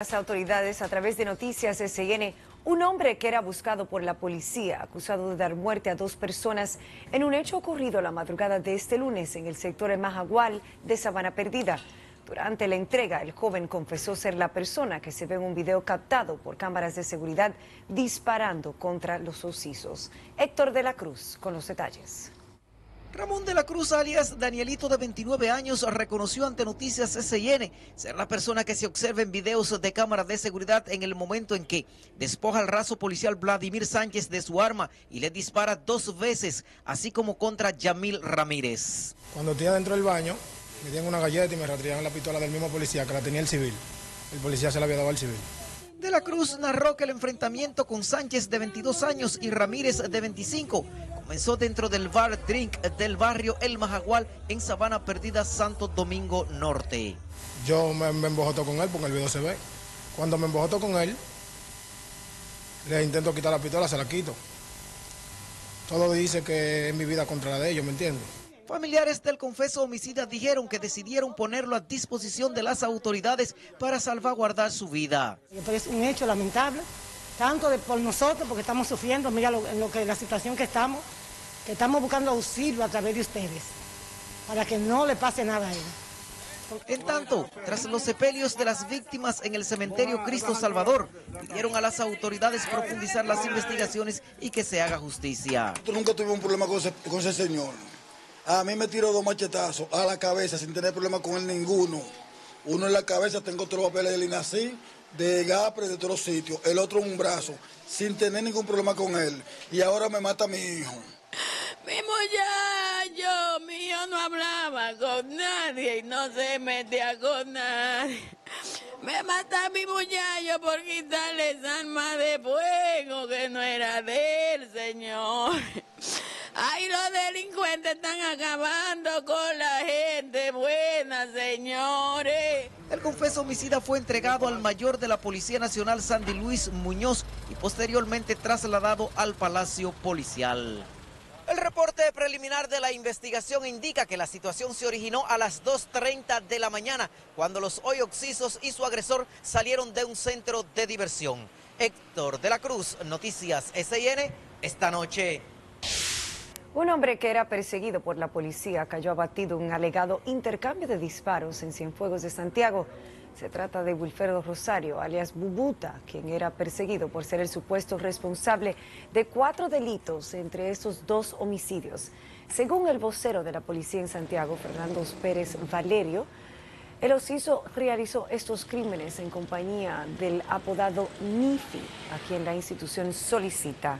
Las autoridades, a través de Noticias SIN, un hombre que era buscado por la policía, acusado de dar muerte a dos personas en un hecho ocurrido la madrugada de este lunes en el sector El Majagual de Sabana Perdida. Durante la entrega, el joven confesó ser la persona que se ve en un video captado por cámaras de seguridad disparando contra los osos. Héctor de la Cruz con los detalles. Ramón de la Cruz, alias Danielito, de 29 años, reconoció ante Noticias SIN ser la persona que se observa en videos de cámaras de seguridad en el momento en que despoja al raso policial Vladimir Sánchez de su arma y le dispara dos veces, así como contra Yamil Ramírez. Cuando estoy adentro del baño, me dieron una galleta y me retiraron la pistola del mismo policía, que la tenía el civil. El policía se la había dado al civil. De la Cruz narró que el enfrentamiento con Sánchez, de 22 años, y Ramírez, de 25, comenzó dentro del Bar Drink del barrio El Majagual en Sabana Perdida, Santo Domingo Norte. Yo me embojotó con él, porque el video se ve. Cuando me embojotó con él, le intento quitar la pistola, se la quito. Todo dice que es mi vida contra la de ellos, ¿me entiendes? Familiares del confeso homicida dijeron que decidieron ponerlo a disposición de las autoridades para salvaguardar su vida. Pero es un hecho lamentable, tanto por nosotros, porque estamos sufriendo, mira la situación que estamos buscando auxilio a través de ustedes, para que no le pase nada a él. En tanto, tras los sepelios de las víctimas en el cementerio Cristo Salvador, pidieron a las autoridades profundizar las investigaciones y que se haga justicia. Yo nunca tuve un problema con ese señor. A mí me tiró dos machetazos a la cabeza sin tener problema con él ninguno. Uno en la cabeza, tengo todos los papeles del INACI, de GAPRE, de todos los sitios. El otro en un brazo, sin tener ningún problema con él. Y ahora me mata a mi hijo. Mi muchacho, mi hijo no hablaba con nadie y no se metía con nadie. Me mata a mi muchacho por quitarle esa arma de fuego que no era de él, señor. Ay, los delincuentes están acabando con la gente buena, señores. El confeso homicida fue entregado al mayor de la Policía Nacional, Sandy Luis Muñoz, y posteriormente trasladado al Palacio Policial. El reporte preliminar de la investigación indica que la situación se originó a las 2:30 de la mañana, cuando los hoy occisos y su agresor salieron de un centro de diversión. Héctor de la Cruz, Noticias SIN, esta noche. Un hombre que era perseguido por la policía cayó abatido en un alegado intercambio de disparos en Cienfuegos de Santiago. Se trata de Wilfredo Rosario, alias Bubuta, quien era perseguido por ser el supuesto responsable de 4 delitos, entre estos 2 homicidios. Según el vocero de la policía en Santiago, Fernando Pérez Valerio, el occiso realizó estos crímenes en compañía del apodado Nifi, a quien la institución solicita